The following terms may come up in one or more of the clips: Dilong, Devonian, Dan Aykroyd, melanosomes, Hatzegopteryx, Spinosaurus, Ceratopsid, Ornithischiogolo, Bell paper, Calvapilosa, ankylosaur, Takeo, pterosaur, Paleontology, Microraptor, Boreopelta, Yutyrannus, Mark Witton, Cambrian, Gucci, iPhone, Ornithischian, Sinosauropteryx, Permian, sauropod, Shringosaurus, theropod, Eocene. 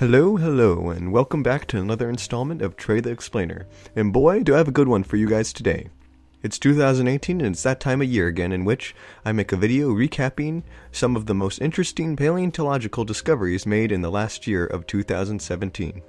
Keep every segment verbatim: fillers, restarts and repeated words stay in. Hello, hello, and welcome back to another installment of Trey the Explainer. And boy, do I have a good one for you guys today. It's two thousand eighteen and it's that time of year again in which I make a video recapping some of the most interesting paleontological discoveries made in the last year of two thousand seventeen.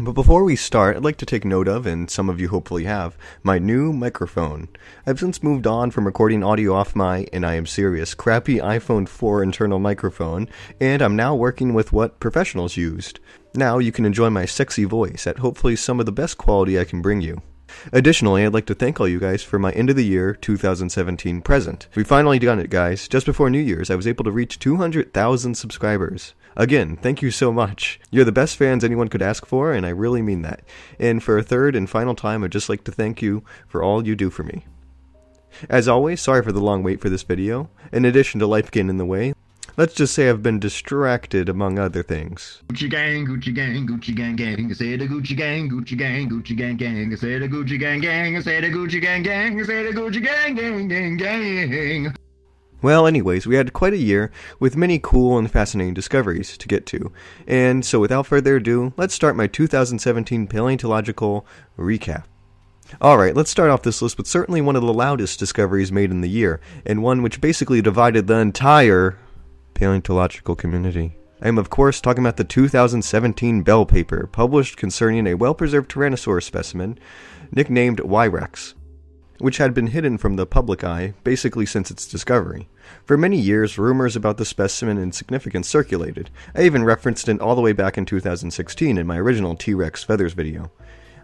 But before we start, I'd like to take note of, and some of you hopefully have, my new microphone. I've since moved on from recording audio off my, and I am serious, crappy iPhone four internal microphone, and I'm now working with what professionals used. Now you can enjoy my sexy voice at hopefully some of the best quality I can bring you. Additionally, I'd like to thank all you guys for my end of the year two thousand seventeen present. We finally done it, guys. Just before New Year's, I was able to reach two hundred thousand subscribers. Again, thank you so much. You're the best fans anyone could ask for, and I really mean that. And for a third and final time, I'd just like to thank you for all you do for me. As always, sorry for the long wait for this video. In addition to life getting in the way, let's just say I've been distracted among other things. Gucci gang, Gucci gang, Gucci gang gang, I said a Gucci gang, Gucci gang, Gucci gang gang, I said a Gucci gang gang, I said a Gucci gang gang, I said a Gucci gang gang gang gang. Well, anyways, we had quite a year with many cool and fascinating discoveries to get to. And so without further ado, let's start my two thousand seventeen paleontological recap. Alright, let's start off this list with certainly one of the loudest discoveries made in the year, and one which basically divided the entire paleontological community. I am of course talking about the two thousand seventeen Bell paper, published concerning a well-preserved Tyrannosaurus specimen, nicknamed Y-Rex, which had been hidden from the public eye basically since its discovery. For many years, rumors about the specimen and significance circulated. I even referenced it all the way back in two thousand sixteen in my original T-Rex feathers video.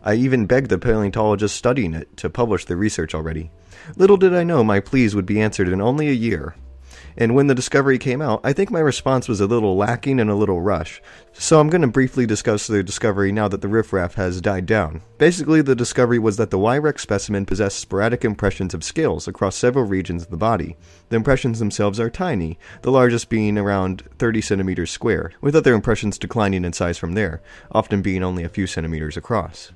I even begged the paleontologists studying it to publish their research already. Little did I know my pleas would be answered in only a year. And when the discovery came out, I think my response was a little lacking and a little rushed. So I'm going to briefly discuss the discovery now that the riffraff has died down. Basically, the discovery was that the Y-Rex specimen possessed sporadic impressions of scales across several regions of the body. The impressions themselves are tiny, the largest being around thirty centimeters square, with other impressions declining in size from there, often being only a few centimeters across.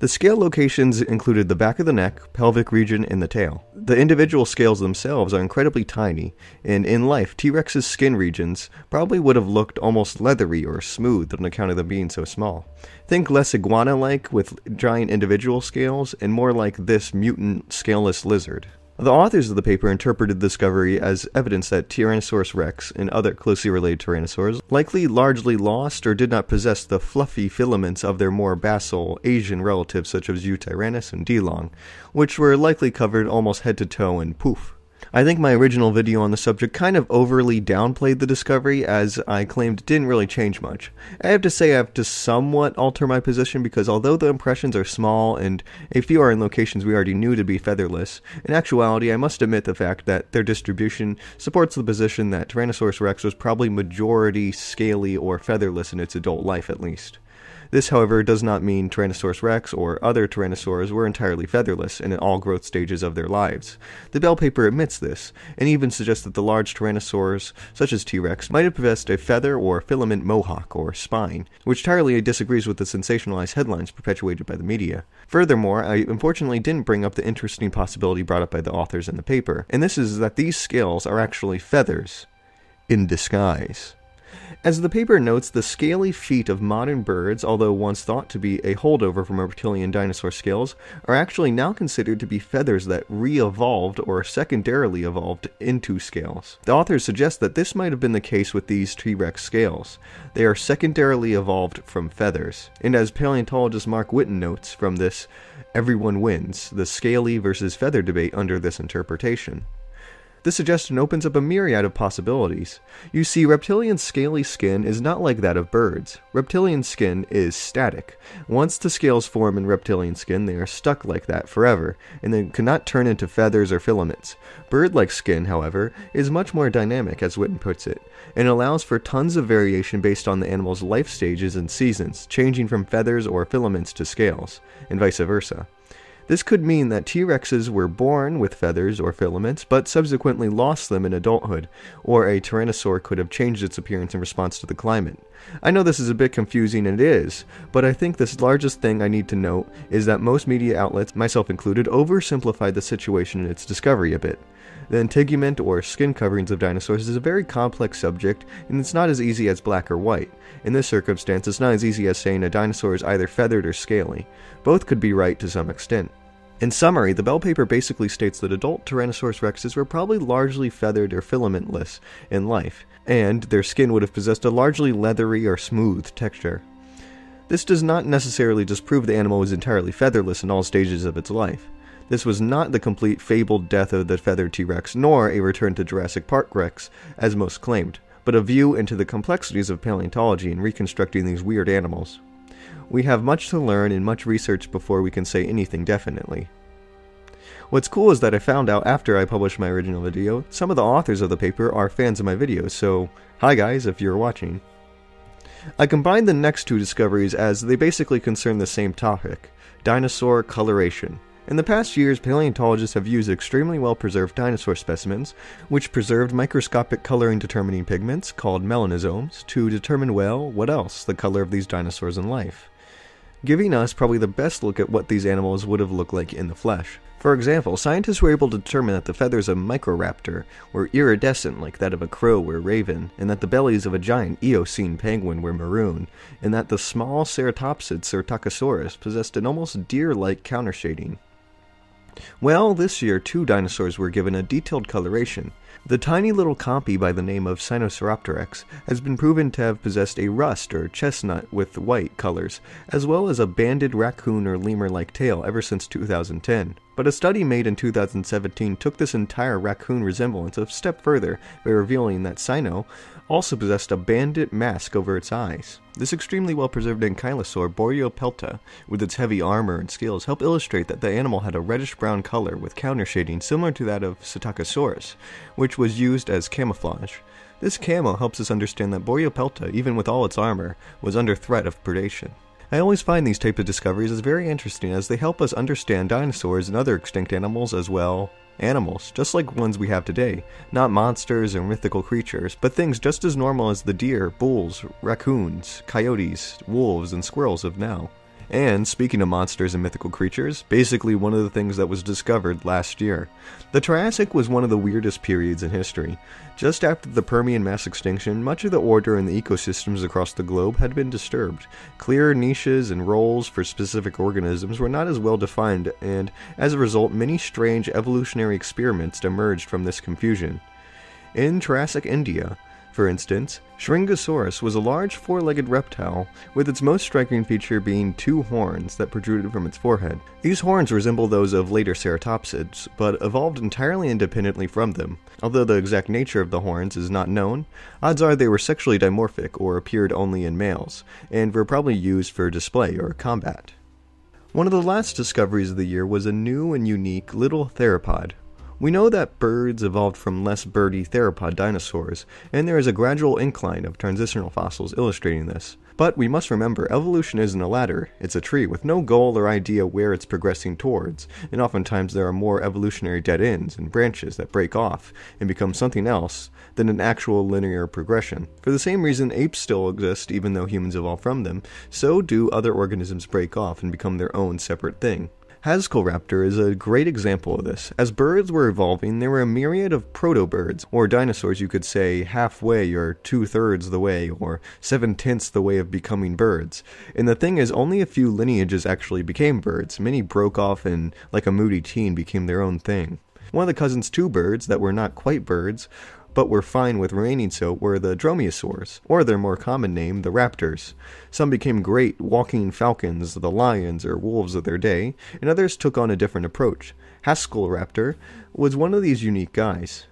The scale locations included the back of the neck, pelvic region, and the tail. The individual scales themselves are incredibly tiny, and in life, T-Rex's skin regions probably would have looked almost leathery or smooth on account of them being so small. Think less iguana-like with giant individual scales, and more like this mutant scaleless lizard. The authors of the paper interpreted the discovery as evidence that Tyrannosaurus rex and other closely related tyrannosaurs likely largely lost or did not possess the fluffy filaments of their more basal Asian relatives such as Yutyrannus and Dilong, which were likely covered almost head to toe in poof. I think my original video on the subject kind of overly downplayed the discovery, as I claimed it didn't really change much. I have to say I have to somewhat alter my position, because although the impressions are small and a few are in locations we already knew to be featherless, in actuality I must admit the fact that their distribution supports the position that Tyrannosaurus rex was probably majority scaly or featherless in its adult life at least. This, however, does not mean Tyrannosaurus rex or other tyrannosaurs were entirely featherless and in all growth stages of their lives. The Bell paper admits this, and even suggests that the large tyrannosaurs, such as T-Rex, might have possessed a feather or filament mohawk or spine, which entirely disagrees with the sensationalized headlines perpetuated by the media. Furthermore, I unfortunately didn't bring up the interesting possibility brought up by the authors in the paper, and this is that these scales are actually feathers in disguise. As the paper notes, the scaly feet of modern birds, although once thought to be a holdover from reptilian dinosaur scales, are actually now considered to be feathers that re-evolved or secondarily evolved into scales. The authors suggest that this might have been the case with these T-Rex scales. They are secondarily evolved from feathers. And as paleontologist Mark Witton notes from this, everyone wins, the scaly versus feather debate under this interpretation. This suggestion opens up a myriad of possibilities. You see, reptilian scaly skin is not like that of birds. Reptilian skin is static. Once the scales form in reptilian skin, they are stuck like that forever, and they cannot turn into feathers or filaments. Bird-like skin, however, is much more dynamic, as Witten puts it, and allows for tons of variation based on the animal's life stages and seasons, changing from feathers or filaments to scales, and vice versa. This could mean that T-Rexes were born with feathers or filaments, but subsequently lost them in adulthood, or a tyrannosaur could have changed its appearance in response to the climate. I know this is a bit confusing, and it is, but I think the largest thing I need to note is that most media outlets, myself included, oversimplified the situation and its discovery a bit. The integument or skin coverings of dinosaurs is a very complex subject, and it's not as easy as black or white. In this circumstance, it's not as easy as saying a dinosaur is either feathered or scaly. Both could be right to some extent. In summary, the Bell paper basically states that adult Tyrannosaurus rexes were probably largely feathered or filamentless in life, and their skin would have possessed a largely leathery or smooth texture. This does not necessarily disprove the animal was entirely featherless in all stages of its life. This was not the complete fabled death of the feathered T-Rex, nor a return to Jurassic Park Rex, as most claimed, but a view into the complexities of paleontology in reconstructing these weird animals. We have much to learn and much research before we can say anything definitely. What's cool is that I found out after I published my original video, some of the authors of the paper are fans of my videos, so hi guys if you're watching. I combined the next two discoveries as they basically concern the same topic, dinosaur coloration. In the past years, paleontologists have used extremely well-preserved dinosaur specimens, which preserved microscopic coloring-determining pigments, called melanosomes, to determine, well, what else, the color of these dinosaurs in life, giving us probably the best look at what these animals would have looked like in the flesh. For example, scientists were able to determine that the feathers of Microraptor were iridescent like that of a crow or raven, and that the bellies of a giant Eocene penguin were maroon, and that the small Ceratopsid Ceratocosaurus possessed an almost deer-like countershading. Well, this year two dinosaurs were given a detailed coloration. The tiny little compy by the name of Sinosauropteryx has been proven to have possessed a rust or chestnut with white colors, as well as a banded raccoon or lemur-like tail ever since two thousand ten. But a study made in two thousand seventeen took this entire raccoon resemblance a step further by revealing that Sino also possessed a banded mask over its eyes. This extremely well-preserved ankylosaur, Boreopelta, with its heavy armor and scales help illustrate that the animal had a reddish-brown color with countershading similar to that of Satakosaurus, which was used as camouflage. This camo helps us understand that Boreopelta, even with all its armor, was under threat of predation. I always find these types of discoveries as very interesting as they help us understand dinosaurs and other extinct animals as well. Animals, just like ones we have today, not monsters or mythical creatures, but things just as normal as the deer, bulls, raccoons, coyotes, wolves, and squirrels of now. And, speaking of monsters and mythical creatures, basically one of the things that was discovered last year. The Triassic was one of the weirdest periods in history. Just after the Permian mass extinction, much of the order in the ecosystems across the globe had been disturbed. Clear niches and roles for specific organisms were not as well defined, and as a result, many strange evolutionary experiments emerged from this confusion. In Triassic India, for instance, Shringosaurus was a large four-legged reptile, with its most striking feature being two horns that protruded from its forehead. These horns resemble those of later ceratopsids, but evolved entirely independently from them. Although the exact nature of the horns is not known, odds are they were sexually dimorphic or appeared only in males, and were probably used for display or combat. One of the last discoveries of the year was a new and unique little theropod. We know that birds evolved from less birdy theropod dinosaurs, and there is a gradual incline of transitional fossils illustrating this. But we must remember, evolution isn't a ladder, it's a tree with no goal or idea where it's progressing towards, and oftentimes there are more evolutionary dead ends and branches that break off and become something else than an actual linear progression. For the same reason apes still exist even though humans evolve from them, so do other organisms break off and become their own separate thing. Halszkaraptor is a great example of this. As birds were evolving, there were a myriad of proto-birds, or dinosaurs you could say halfway or two-thirds the way, or seven-tenths the way of becoming birds. And the thing is, only a few lineages actually became birds. Many broke off and, like a moody teen, became their own thing. One of the cousin's two birds that were not quite birds, but were fine with remaining so, were the dromaeosaurs, or their more common name, the raptors. Some became great walking falcons, the lions or wolves of their day, and others took on a different approach. Halszkaraptor was one of these unique guys.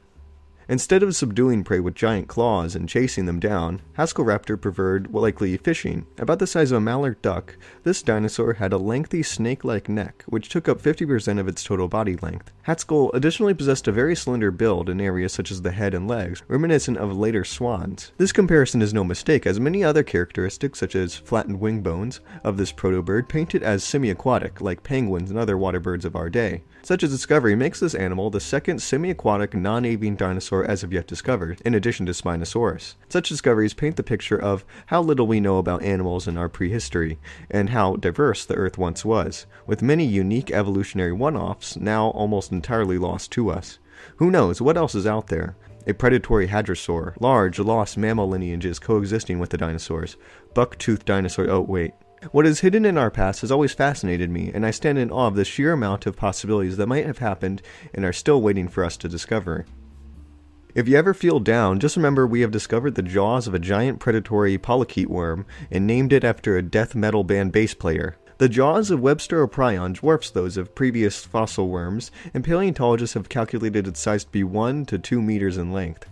Instead of subduing prey with giant claws and chasing them down, Halszkaraptor preferred, well, likely fishing. About the size of a mallard duck, this dinosaur had a lengthy snake-like neck, which took up fifty percent of its total body length. Hatzegopteryx additionally possessed a very slender build in areas such as the head and legs, reminiscent of later swans. This comparison is no mistake, as many other characteristics, such as flattened wing bones, of this protobird painted as semi-aquatic, like penguins and other water birds of our day. Such a discovery makes this animal the second semi-aquatic, non-avian dinosaur as of yet discovered, in addition to Spinosaurus. Such discoveries paint the picture of how little we know about animals in our prehistory, and how diverse the Earth once was, with many unique evolutionary one-offs now almost entirely lost to us. Who knows what else is out there? A predatory hadrosaur, large, lost mammal lineages coexisting with the dinosaurs, buck-toothed dinosaur, oh wait. What is hidden in our past has always fascinated me, and I stand in awe of the sheer amount of possibilities that might have happened and are still waiting for us to discover. If you ever feel down, just remember we have discovered the jaws of a giant predatory polychaete worm and named it after a death metal band bass player. The jaws of Websteroprion dwarfs those of previous fossil worms, and paleontologists have calculated its size to be one to two meters in length.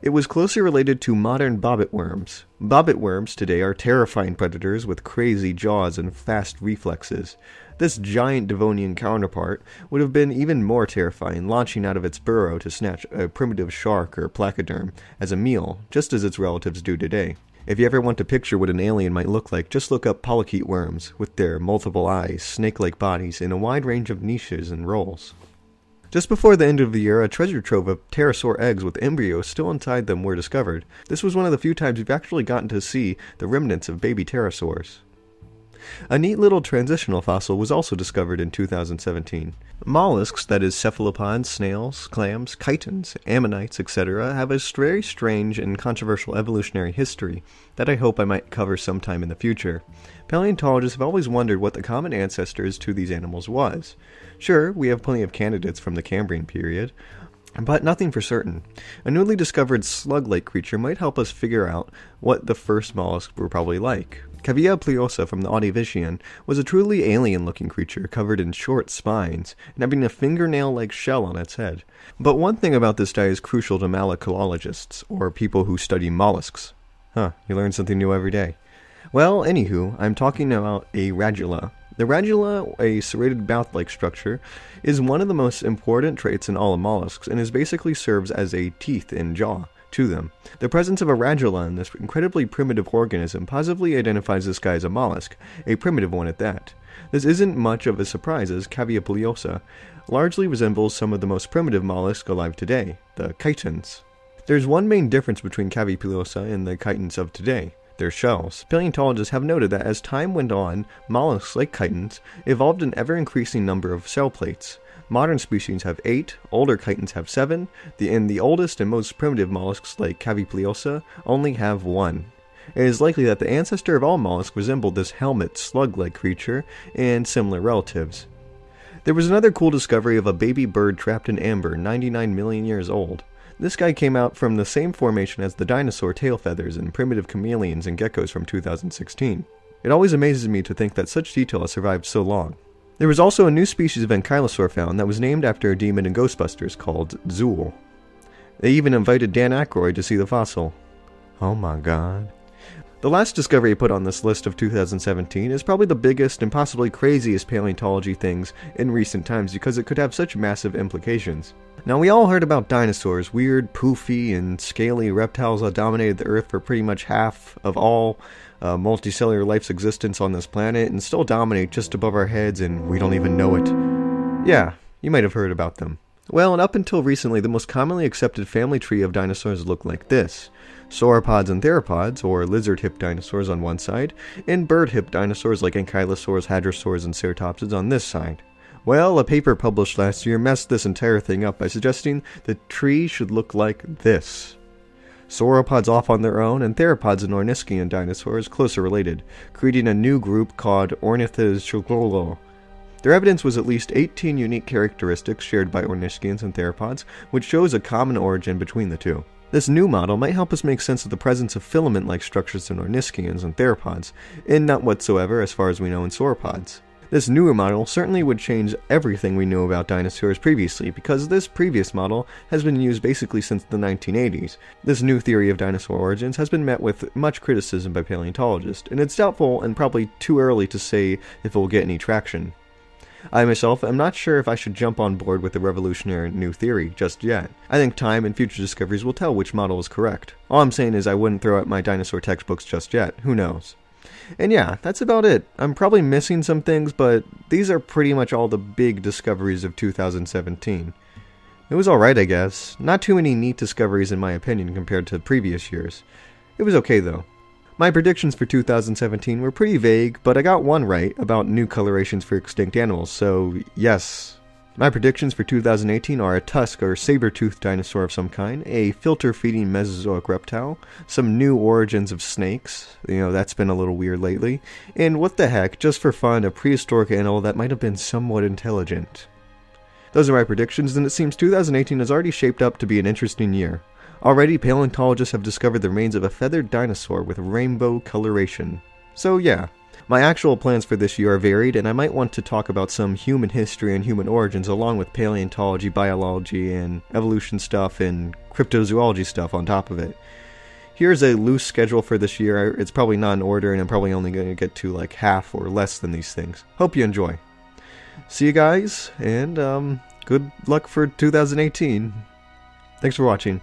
It was closely related to modern bobbit worms. Bobbit worms today are terrifying predators with crazy jaws and fast reflexes. This giant Devonian counterpart would have been even more terrifying, launching out of its burrow to snatch a primitive shark or placoderm as a meal, just as its relatives do today. If you ever want to picture what an alien might look like, just look up polychaete worms, with their multiple eyes, snake-like bodies, and a wide range of niches and roles. Just before the end of the year, a treasure trove of pterosaur eggs with embryos still inside them were discovered. This was one of the few times we've actually gotten to see the remnants of baby pterosaurs. A neat little transitional fossil was also discovered in two thousand seventeen. Mollusks, that is cephalopods, snails, clams, chitons, ammonites, et cetera, have a very strange and controversial evolutionary history that I hope I might cover sometime in the future. Paleontologists have always wondered what the common ancestors to these animals was. Sure, we have plenty of candidates from the Cambrian period, but nothing for certain. A newly discovered slug-like creature might help us figure out what the first mollusks were probably like. Calvapilosa from the Audivician was a truly alien-looking creature covered in short spines and having a fingernail-like shell on its head. But one thing about this diet is crucial to malacologists, or people who study mollusks. Huh, you learn something new every day. Well, anywho, I'm talking about a radula. The radula, a serrated mouth-like structure, is one of the most important traits in all of mollusks and is basically serves as a teeth and jaw to them. The presence of a radula in this incredibly primitive organism positively identifies this guy as a mollusk, a primitive one at that. This isn't much of a surprise as Calvapilosa largely resembles some of the most primitive mollusks alive today, the chitons. There's one main difference between Calvapilosa and the chitons of today. Their shells. Paleontologists have noted that as time went on, mollusks like chitons evolved an ever-increasing number of shell plates. Modern species have eight, older chitons have seven, the, and the oldest and most primitive mollusks like Calvapilosa only have one. It is likely that the ancestor of all mollusks resembled this helmet slug-like creature and similar relatives. There was another cool discovery of a baby bird trapped in amber, ninety-nine million years old. This guy came out from the same formation as the dinosaur tail feathers and primitive chameleons and geckos from two thousand sixteen. It always amazes me to think that such detail has survived so long. There was also a new species of ankylosaur found that was named after a demon in Ghostbusters called Zool. They even invited Dan Aykroyd to see the fossil. Oh my god. The last discovery put on this list of two thousand seventeen is probably the biggest and possibly craziest paleontology things in recent times because it could have such massive implications. Now we all heard about dinosaurs, weird, poofy, and scaly reptiles that dominated the earth for pretty much half of all uh, multicellular life's existence on this planet and still dominate just above our heads and we don't even know it. Yeah, you might have heard about them. Well, and up until recently, the most commonly accepted family tree of dinosaurs looked like this. Sauropods and theropods, or lizard-hip dinosaurs on one side, and bird-hip dinosaurs like ankylosaurs, hadrosaurs, and ceratopsids on this side. Well, a paper published last year messed this entire thing up by suggesting the tree should look like this. Sauropods off on their own, and theropods and Ornithischian dinosaurs closer related, creating a new group called Ornithischiogolo. Their evidence was at least eighteen unique characteristics shared by Ornithischians and theropods, which shows a common origin between the two. This new model might help us make sense of the presence of filament-like structures in Ornithischians and theropods, and not whatsoever as far as we know in sauropods. This newer model certainly would change everything we knew about dinosaurs previously, because this previous model has been used basically since the nineteen eighties. This new theory of dinosaur origins has been met with much criticism by paleontologists, and it's doubtful and probably too early to say if it will get any traction. I myself am not sure if I should jump on board with the revolutionary new theory just yet. I think time and future discoveries will tell which model is correct. All I'm saying is I wouldn't throw out my dinosaur textbooks just yet, who knows. And yeah, that's about it. I'm probably missing some things, but these are pretty much all the big discoveries of two thousand seventeen. It was alright, I guess. Not too many neat discoveries in my opinion compared to previous years. It was okay though. My predictions for two thousand seventeen were pretty vague, but I got one right about new colorations for extinct animals, so yes, My predictions for two thousand eighteen are a tusk or saber-toothed dinosaur of some kind, a filter-feeding Mesozoic reptile, some new origins of snakes, you know, that's been a little weird lately, and what the heck, just for fun, a prehistoric animal that might have been somewhat intelligent. Those are my predictions, and it seems two thousand eighteen has already shaped up to be an interesting year. Already, paleontologists have discovered the remains of a feathered dinosaur with rainbow coloration. So yeah. My actual plans for this year are varied, and I might want to talk about some human history and human origins along with paleontology, biology, and evolution stuff, and cryptozoology stuff on top of it. Here's a loose schedule for this year. It's probably not in order, and I'm probably only going to get to like half or less than these things. Hope you enjoy. See you guys, and um, good luck for two thousand eighteen. Thanks for watching.